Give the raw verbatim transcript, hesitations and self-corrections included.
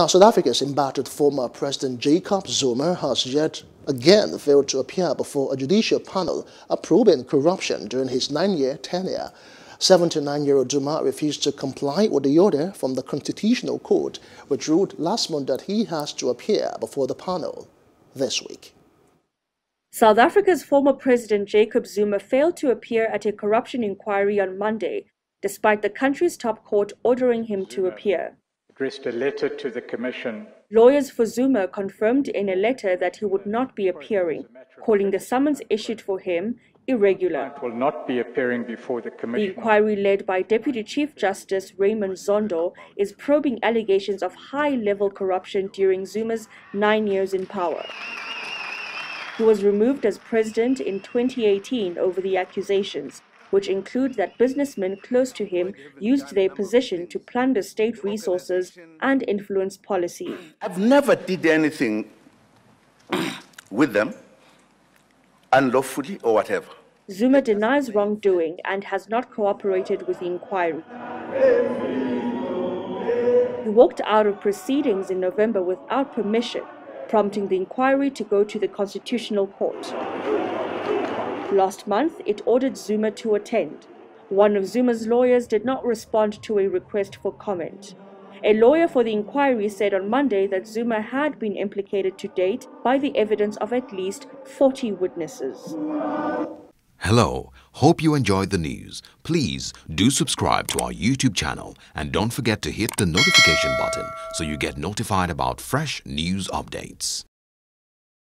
Now, South Africa's embattled former President Jacob Zuma has yet again failed to appear before a judicial panel approving corruption during his nine-year tenure. seventy-nine-year-old Zuma refused to comply with the order from the Constitutional Court, which ruled last month that he has to appear before the panel this week. South Africa's former president Jacob Zuma failed to appear at a corruption inquiry on Monday, despite the country's top court ordering him Zuma to appear. Addressed a letter to the commission. Lawyers for Zuma confirmed in a letter that he would not be appearing, calling the summons issued for him irregular. Will not be appearing before the commission. The inquiry led by Deputy Chief Justice Raymond Zondo is probing allegations of high-level corruption during Zuma's nine years in power. He was removed as president in twenty eighteen over the accusations, which include that businessmen close to him used their position to plunder state resources and influence policy. I've never did anything with them, unlawfully or whatever. Zuma denies wrongdoing and has not cooperated with the inquiry. He walked out of proceedings in November without permission, prompting the inquiry to go to the Constitutional Court. Last month, it ordered Zuma to attend. One of Zuma's lawyers did not respond to a request for comment. A lawyer for the inquiry said on Monday that Zuma had been implicated to date by the evidence of at least forty witnesses. Hello, hope you enjoyed the news. Please do subscribe to our YouTube channel and don't forget to hit the notification button so you get notified about fresh news updates.